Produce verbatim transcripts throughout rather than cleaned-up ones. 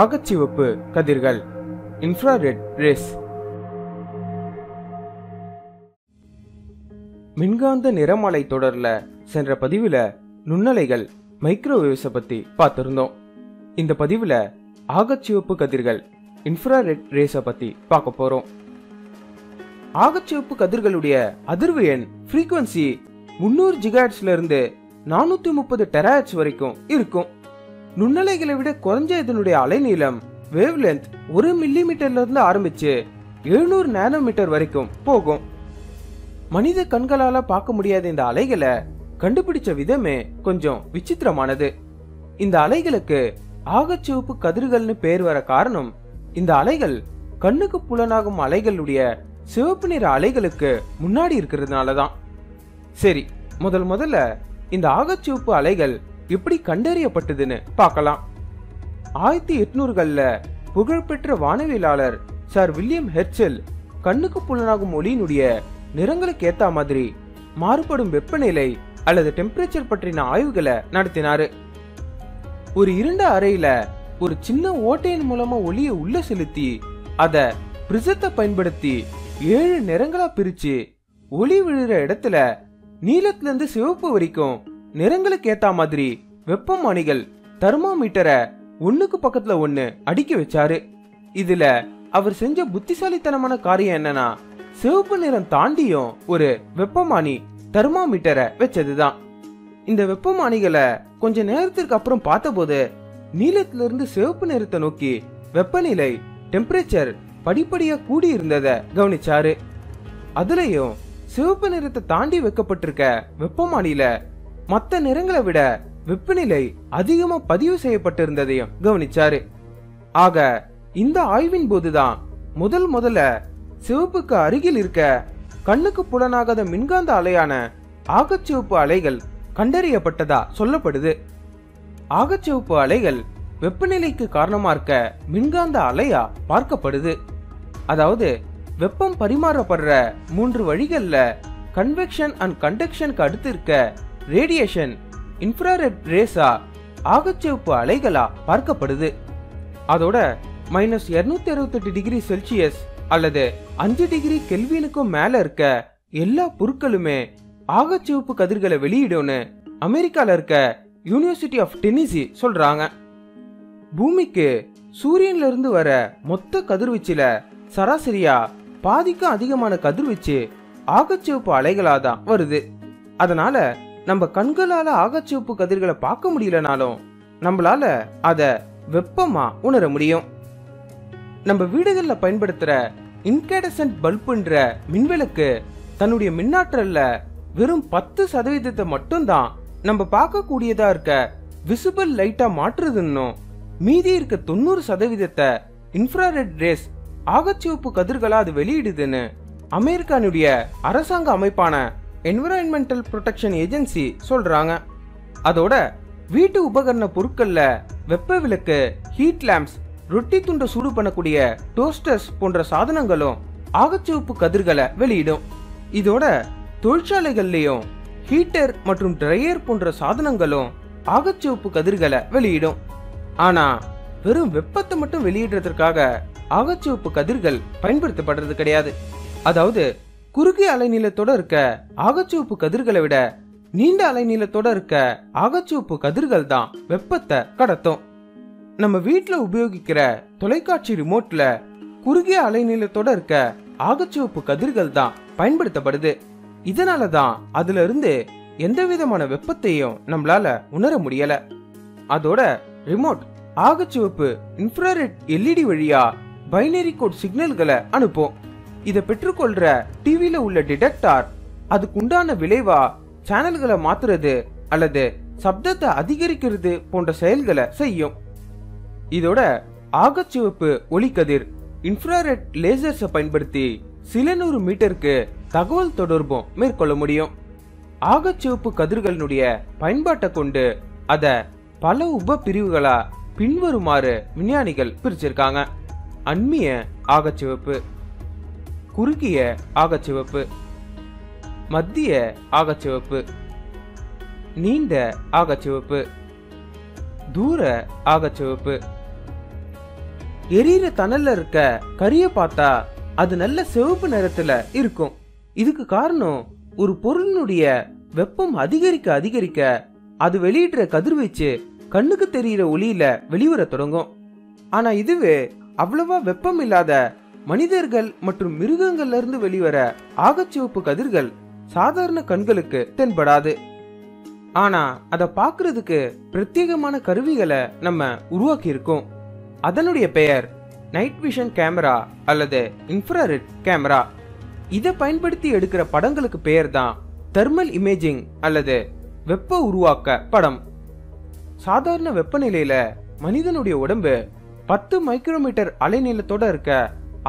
ஆகச்சிவப்பு கதிர்கள், infrared race. மின்காந்த நிறமலை தொடர்ல சென்ற பதிவுல நுண்ணலைகள், மைக்ரோவேவ்ஸை பத்தி பார்த்திருந்தோம். இந்த பதிவுல ஆகச்சிவப்பு கதிர்கள், இன்ஃப்ராரெட் ரேஸை பத்தி பார்க்க போறோம். ஆகச்சிவப்பு கதிர்களுடைய அதிர்வு எண் ஃப்ரீக்வன்சி முந்நூறு ஜிகாஹெர்ட்ஸ்ல இருந்து நானூத்தி முப்பது டெராஹெர்ட்ஸ் வரைக்கும் இருக்கும். நுண்ணலைகளை விட குறைஞ்ச இதனுடைய அலைநீளம் வேவ்லென்த் ஒரு மில்லி மீட்டர்ல இருந்து ஆரம்பிச்சு எழுநூறு நானோ மீட்டர் வரைக்கும் போகும். மனித கண்களால பார்க்க முடியாத இந்த அலைகளை கண்டுபிடிச்ச விதமே கொஞ்சம் விசித்திரமானது. இந்த அலைகளுக்கு ஆகச்சிவப்பு கதிர்கள்னு பேர் வர காரணம், இந்த அலைகள் கண்ணுக்கு புலனாகும் அலைகளுடைய சிவப்பு நிற அலைகளுக்கு முன்னாடி இருக்கிறதுனாலதான். சரி, முதல் முதல்ல இந்த ஆகச்சிவப்பு அலைகள் எப்படி கண்டறியப்பட்டதுன்னு பார்க்கலாம். ஆயிரத்தி எட்நூறுகள்ல புகழ்பெற்ற வானவியலாளர் சர் வில்லியம் ஹெர்ச்சல் கண்ணுக்கு புலனாகும் ஒளியினுடைய நிறங்களுக்கு ஏத்த மாதிரி மாறுபடும் வெப்பநிலை அல்லது டெம்பரேச்சர் பற்றின ஆய்வுகளை நடத்தினாரு. ஒரு இரண்டு அறையில ஒரு சின்ன ஓட்டையின் மூலமா ஒளியை உள்ள செலுத்தி அத பிரிசத்தை பயன்படுத்தி ஏழு நிறங்களா பிரிச்சு ஒளி விழுற இடத்துல நீலத்துல இருந்து சிவப்பு வரைக்கும் நிறங்களுக்கு ஏத்த மாதிரி வெப்பமானிகள் தெர்மாமீட்டரை ஒண்ணுக்கு பக்கத்துல ஒண்ணு அடிக்க வச்சாரு. இதுல அவர் செஞ்ச புத்திசாலித்தனமான காரியம் என்னன்னா, சிவப்பு நிறம் தாண்டியும் ஒரு வெப்பமானி தெர்மாமீட்டரை வச்சதுதான். இந்த வெப்பமானிகளை கொஞ்ச நேரத்திற்கு அப்புறம் பார்த்தபோது நீலத்திலிருந்து சிவப்பு நிறத்தை நோக்கி வெப்பநிலை டெம்பரேச்சர் படிப்படியா கூடி இருந்ததை கவனிச்சாரு. அதுலயும் சிவப்பு நிறத்தை தாண்டி வைக்கப்பட்டிருக்க வெப்பமானியில மற்ற நிறங்களை விட வெப்பநிலை அதிகமா பதிவு செய்யப்பட்டிருந்ததையும் கவனிச்சாரு. ஆக இந்த ஆய்வின் போதுதான் முதல் முதல்ல சிவப்புக்கு அருகில் இருக்க கண்ணுக்கு புலனாகாத மின்காந்த அலையான ஆகச்சிவப்பு அலைகள் கண்டறியப்பட்டதா சொல்லப்படுது. ஆகச்சிவப்பு அலைகள் வெப்பநிலைக்கு காரணமா இருக்க மின்காந்த அலையா பார்க்கப்படுது. அதாவது வெப்பம் பரிமாறப்படுற மூன்று வழிகள்ல கன்வெக்ஷன் அண்ட் கண்டக்ஷனுக்கு அடுத்து இருக்க ரேடியேஷன் இன்ஃப்ராரெட் ரேஸா ஆகச்சிவப்பு அலைகளா பார்க்கப்படுது. அதோட மைனஸ் இருநூத்தி அறுபத்தி எட்டு டிகிரி செல்சியஸ் அல்லது அஞ்சு டிகிரி கெல்வினுக்கும் மேல இருக்க எல்லா பொருட்களுமே ஆகச்சிவப்பு கதிர்களை வெளியிடும்னு அமெரிக்கால இருக்க யூனிவர்சிட்டி ஆஃப் டென்னிசி சொல்றாங்க. பூமிக்கு சூரியன்ல இருந்து வர மொத்த கதிர்வீச்சுல சராசரியா பாதிக்கும் அதிகமான கதிர்வீச்சு ஆகச்சிவப்பு அலைகளாதான் வருது. அதனால நம்ம கண்களால ஆகச்சிவப்பு கதிர்களை பார்க்க முடியலனாலும் நம்மளால அத வெப்பமா உணர முடியும். நம்ம வீடுகள்ல பயன்படுத்துற இன்கேடசன்ட் பல்புன்ற மின்விளக்கு தன்னுடைய மின்னாற்றல்ல வெறும் பத்து சதவீதத்தை மட்டும்தான் நம்ம பார்க்கக்கூடியதா இருக்க விசிபிள் லைட்டா மாற்றுதுன்னு மீதி இருக்க தொண்ணூறு சதவீதத்தை இன்ஃப்ராரெட் ரேஸ் ஆகச்சிவப்பு கதிர்களா அது வெளியிடுதுன்னு அமெரிக்கானுடைய அரசாங்க அமைப்பான என்விரான்மெண்டல் ப்ரொடெக்ஷன் ஏஜென்சி சொல்றாங்க. அதோட வீட்டு உபகரண பொருட்கள்ல வெப்ப விளக்கு, ஹீட் லேம்ப்ஸ், ரொட்டி துண்டை சூடு பண்ணக்கூடிய டோஸ்டர்ஸ் போன்ற சாதனங்களும் ஆகச்சிவப்பு கதிர்களை வெளியிடும். இதோட தொழிற்சாலைகள்லயும் ஹீட்டர் மற்றும் ட்ரையர் போன்ற சாதனங்களும் ஆகச்சிவப்பு கதிர்களை வெளியிடும். ஆனா வெறும் வெப்பத்தை மட்டும் வெளியிடுறதுக்காக ஆகச்சிவப்பு கதிர்கள் பயன்படுத்தப்படுறது கிடையாது. அதாவது குறுகிய அலைநீளத்தோட இருக்க ஆகச்சிவப்பு கதிர்களை விட நீண்ட அலைநீளத்தோட இருக்க ஆகச்சிவப்பு கதிர்கள் தான் வெப்பத்தை கடத்தும். நம்ம வீட்டுல உபயோகிக்கிற தொலைக்காட்சி ரிமோட்ல குறுகிய அலைநீளத்தோட இருக்க ஆகச்சிவப்பு கதிர்கள் தான் பயன்படுத்தப்படுது. இதனால தான் அதுல இருந்து எந்த விதமான வெப்பத்தையும் நம்மளால உணர முடியல. அதோட ரிமோட் ஆகச்சிவப்பு இன்ஃப்ராரெட் எல்இடி வழியா பைனரி கோட் சிக்னல்களை அனுப்பும். இதை பெற்றுக்கொள்ற டிவில உள்ள டிடெக்டார் அதுக்குண்டான விளைவா சேனல்களை மாத்துறது அல்லது சப்தத்தை அதிகரிக்கிறது போன்ற செயல்களை செய்யும். இதோட ஆகச்சிவப்பு ஒளிக்கதிர் இன்ஃப்ராரெட் லேசர்ஸை பயன்படுத்தி சில நூறு மீட்டருக்கு தகவல் தொடர்பும் மேற்கொள்ள முடியும். ஆகச்சிவப்பு கதிர்களுடைய பயன்பாட்டை கொண்டு அத பல உப பிரிவுகளா பின்வருமாறு விஞ்ஞானிகள் பிரிச்சிருக்காங்க. அண்மிய ஆகச்சிவப்பு, குறுகிய ஆகச்சிவப்பு, மத்திய ஆகச்சிவப்பு, நீண்ட ஆகச்சிவப்பு, தூர ஆகச்சிவப்பு, எரியற தணல்ல இருக்க கரிய பார்த்தா அது நல்ல சிவப்பு நிறத்துல இருக்கும். இதுக்கு காரணம் ஒரு பொருளினுடைய வெப்பம் அதிகரிக்க அதிகரிக்க அது வெளியிடுற கதிர்வீச்சு கண்ணுக்கு தெரியிற ஒளியில வெளிவர தொடங்கும். ஆனா இதுவே அவ்வளவா வெப்பம் இல்லாத மனிதர்கள் மற்றும் மிருகங்கள்ல இருந்து வெளிவர ஆகச்சிவப்பு கதிர்கள் சாதாரண கண்களுக்கு தென்படாது. ஆனா அதை பார்க்கறதுக்கு பிரத்யேகமான கருவிகளை நம்ம உருவாக்கி இருக்கோம். அதனுடைய பெயர் நைட் விஷன் கேமரா அல்லது இன்ஃப்ராரெட் கேமரா. இதை பயன்படுத்தி எடுக்கிற படங்களுக்கு பெயர் தான் தெர்மல் இமேஜிங் அல்லது வெப்ப உருவாக்க படம். சாதாரண வெப்பநிலையில மனிதனுடைய உடம்பு பத்து மைக்ரோமீட்டர் அலைநீளத்தோட இருக்க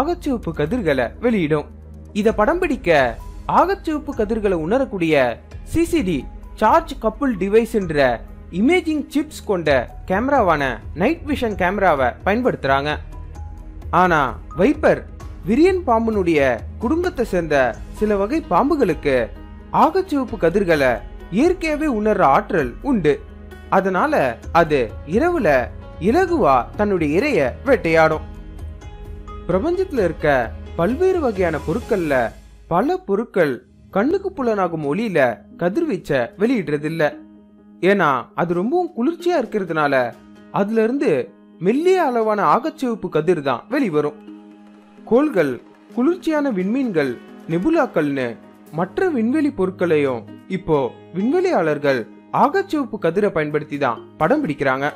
ஆகச்சிவப்பு கதிர்களை வெளியிடும். இதை படம் பிடிக்க ஆகச்சிவப்பு கதிர்களை உணரக்கூடிய சிசிடி சார்ஜ்-coupled device என்ற இமேஜிங் சிப்ஸ் கொண்ட கேமராவான நைட் விஷன் கேமராவை பயன்படுத்துறாங்க. ஆனா வைப்பர் விரியன் பாம்புனுடைய குடும்பத்தை சேர்ந்த சில வகை பாம்புகளுக்கு ஆகச்சிவப்பு கதிர்களை இயற்கையாவே உணர்ற ஆற்றல் உண்டு. அதனால அது இரவுல இலகுவா தன்னுடைய இரைய வேட்டையாடும். பிரபஞ்சத்துல இருக்க பல்வேறு வகையான பொருட்கள்ல பல பொருட்கள் கண்ணுக்கு புலனாகும் ஒளியில கதிர்வீச்ச வெளியிடுறதில்ல. ஏன்னா அது ரொம்பவும் குளிர்ச்சியா இருக்கிறதுனால அதுல இருந்து மெல்லிய அளவான ஆகச்சிவப்பு கதிர் தான் வெளிவரும். கோள்கள், குளிர்ச்சியான விண்மீன்கள், நெபுலாக்கள்னு மற்ற விண்வெளி பொருட்களையும் இப்போ விண்வெளியாளர்கள் ஆகச்சிவப்பு கதிரை பயன்படுத்தி தான் படம் பிடிக்கிறாங்க.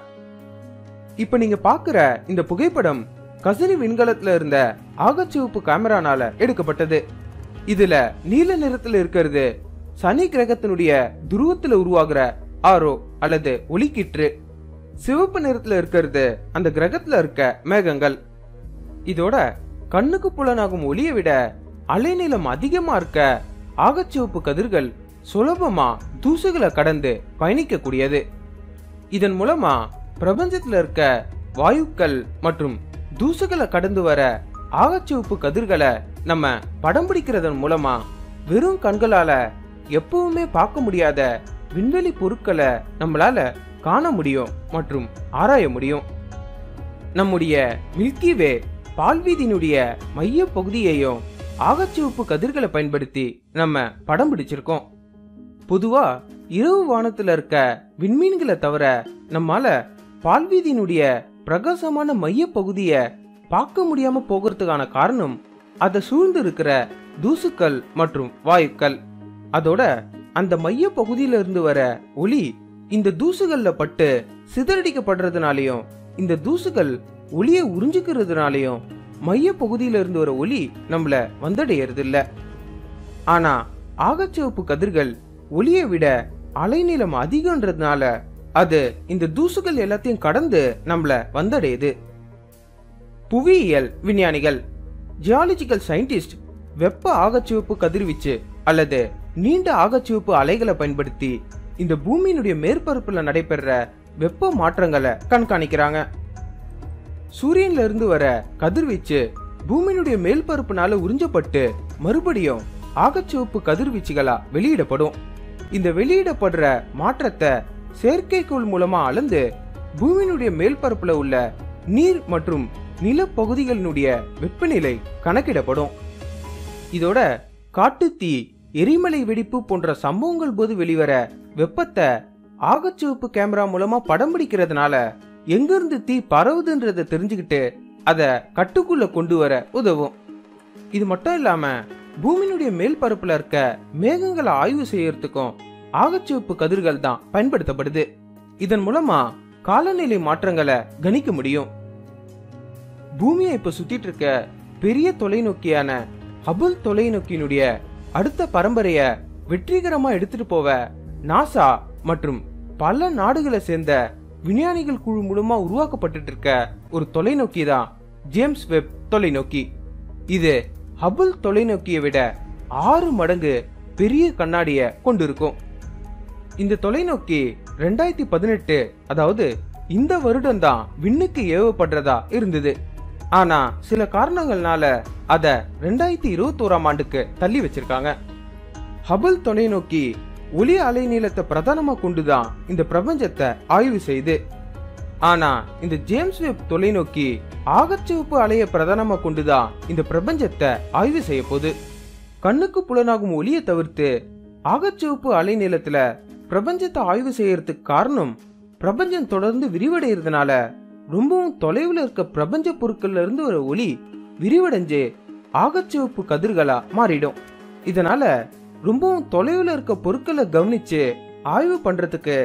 இப்ப நீங்க பாக்குற இந்த புகைப்படம் கசினி விண்கலத்துல இருந்த ஆகச்சிவப்பு கேமரானால எடுக்கப்பட்டது. இதுல நீல நிறத்துல இருக்கிறது சனி கிரகத்தினுடைய துருவத்துல உருவாகிற ஆரோ அல்லது ஒளிக்கிற்று. சிவப்பு நிறத்துல இருக்கிறது அந்த கிரகத்துல இருக்க மேகங்கள். இதோட கண்ணுக்கு புலனாகும் ஒளியை விட அலைநீளம் அதிகமா இருக்க ஆகச்சிவப்பு கதிர்கள் சுலபமா தூசுகளை கடந்து பயணிக்க கூடியது. இதன் மூலமா பிரபஞ்சத்துல இருக்க வாயுக்கள் மற்றும் தூசுகளை கடந்து வர ஆகச்சிவப்பு கதிர்களை நம்ம படம் பிடிக்கிறதன் மூலமா வெறும் கண்களால எப்பவுமே பார்க்க முடியாத விண்வெளி பொருட்களை நம்மளால காண முடியும் மற்றும் ஆராய முடியும். நம்முடைய மில்கி வே பால்வீதியினுடைய மைய பகுதியையும் ஆகச்சிவப்பு கதிர்களை பயன்படுத்தி நம்ம படம் பிடிச்சிருக்கோம். பொதுவா இரவு வானத்துல இருக்க விண்மீன்களை தவிர நம்மால பால்வீதியினுடைய பிரகாசமான மைய பகுதியை பார்க்க முடியாம போகிறதுக்கான காரணம் அதை சூழ்ந்து இருக்கிற தூசுக்கள் மற்றும் வாயுக்கள். அதோட அந்த மைய பகுதியில இருந்து வர ஒளி இந்த தூசுகள்ல பட்டு சிதறடிக்கப்படுறதுனாலையும் இந்த தூசுகள் ஒளியை உறிஞ்சிக்கிறதுனாலையும் மைய பகுதியில இருந்து வர ஒளி நம்மள வந்தடையறது இல்ல. ஆனா ஆகச்சிவப்பு கதிர்கள் ஒளியை விட அலைநீளம் அதிகம்ன்றதுனால அது இந்த தூசுகள் எல்லாத்தையும் கடந்து நம்மள வந்தடையுது. புவியியல் விஞ்ஞானிகள், ஜியாலஜிக்கல் சயின்டிஸ்ட், வெப்ப ஆகச்சிவப்பு கதிர்வீச்சு அல்லது நீண்ட ஆகச்சிவப்பு அலைகளை பயன்படுத்தி இந்த பூமியினுடைய மேற்பரப்புல நடைபெற வெப்ப மாற்றங்களை கண்காணிக்கிறாங்க. சூரியன்ல இருந்து வர கதிர்வீச்சு பூமியினுடைய மேல் பரப்புனால உறிஞ்சப்பட்டு மறுபடியும் ஆகச்சிவப்பு கதிர்வீச்சுகளா வெளியிடப்படும். இந்த வெளியிடப்படுற மாற்றத்தை செயற்கைக்கோள் மூலமா அளந்து பூமியினுடைய மேல் பரப்புல உள்ள நீர் மற்றும் நிலப்பகுதிகளினுடைய வெப்பநிலை கணக்கிடப்படும். இதோட காட்டுத்தீ, எரிமலை வெடிப்பு போன்ற சம்பவங்கள் போது வெளிவர வெப்பத்தை ஆகச்சிவப்பு கேமரா மூலமா படம் பிடிக்கிறதுனால எங்கிருந்து தீ பரவுதுன்றதை தெரிஞ்சுக்கிட்டு அதை கட்டுக்குள்ள கொண்டு வர உதவும். இது மட்டும் இல்லாம பூமியினுடைய மேல் பரப்புல இருக்க மேகங்களை ஆய்வு செய்யறதுக்கும் ஆகச்சிவப்பு கதிர்கள் தான் பயன்படுத்தப்படுது. இதன் மூலமா காலநிலை மாற்றங்களை கணிக்க முடியும். பூமியை இப்ப சுத்திட்டு இருக்க பெரிய தொலைநோக்கியான ஹபிள் தொலைநோக்கியினுடைய அடுத்த பரம்பரைய வெற்றிகரமா எடுத்துட்டு போவ நாசா மற்றும் பல நாடுகளை சேர்ந்த விஞ்ஞானிகள் குழு மூலமா உருவாக்கப்பட்டு இருக்க ஒரு தொலைநோக்கி தான் ஜேம்ஸ் வெப் தொலைநோக்கி. இது ஹபிள் தொலைநோக்கியை விட ஆறு மடங்கு பெரிய கண்ணாடிய கொண்டிருக்கும். இந்த தொலைநோக்கி ரெண்டாயிரத்தி பதினெட்டு அதாவது இந்த வருடம் தான் விண்ணுக்கு ஏவப்படுறதா இருந்தது. ஆனா சில காரணங்கள்னால அத ரெண்டாயிரத்தி இருபத்தி ஓராம் ஆண்டுக்கு தள்ளி வச்சிருக்காங்க. ஹபிள் தொலைநோக்கி ஒளி அலை நீளத்தை பிரதானமா கொண்டுதான் இந்த பிரபஞ்சத்தை ஆய்வு செய்து ஆனா இந்த ஜேம்ஸ் வெப் தொலைநோக்கி ஆகச்சிவப்பு அலையை பிரதானமா கொண்டுதான் இந்த பிரபஞ்சத்தை ஆய்வு செய்ய போகுது. கண்ணுக்கு புலனாகும் ஒளியை தவிர்த்து ஆகச்சிவப்பு அலை நீளத்துல பிரபஞ்சத்தை ஆய்வு செய்யறதுக்கு காரணம், பிரபஞ்சம் தொடர்ந்து விரிவடைகிறதுனால ரொம்பவும் தொலைவில் இருக்க பிரபஞ்ச பொருட்கள்ல இருந்து ஒரு ஒளி விரிவடைஞ்சு ஆகச்சிவப்பு கதிர்களா மாறிடும். இதனால ரொம்பவும் தொலைவில் இருக்க பொருட்களை கவனிச்சு ஆய்வு பண்றதுக்கு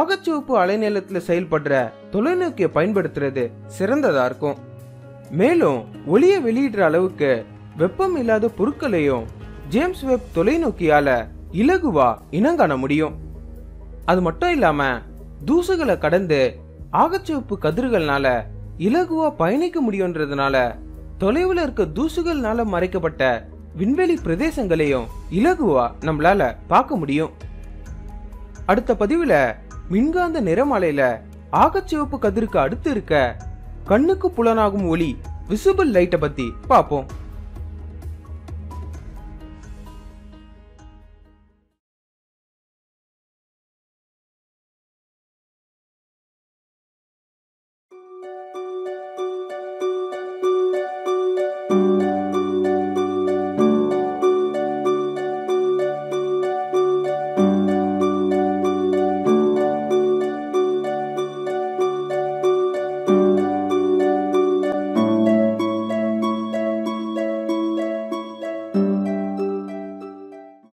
ஆகச்சிவப்பு அலைநீளத்துல செயல்படுற தொலைநோக்கியை பயன்படுத்துறது சிறந்ததா இருக்கும். மேலும் ஒளியை வெளியிடுற அளவுக்கு வெப்பம் இல்லாத பொருட்களையும் ஜேம்ஸ் வெப் தொலைநோக்கியால இலகுவா இனங்காண முடியும். அது மட்டும் இல்லாம தூசுகளை கடந்து ஆகச்சிவப்பு கதிர்கள்னால இலகுவா பயணிக்க முடியும்ன்றதுனால தொலைவில் இருக்க தூசுகள்னால மறைக்கப்பட்ட விண்வெளி பிரதேசங்களையும் இலகுவா நம்மளால பார்க்க முடியும். அடுத்த பதிவுல மின்காந்த நிறமாலையில ஆகச்சிவப்பு கதிருக்கு அடுத்து இருக்க கண்ணுக்கு புலனாகும் ஒளி விசிபிள் லைட்டை பத்தி பார்ப்போம்.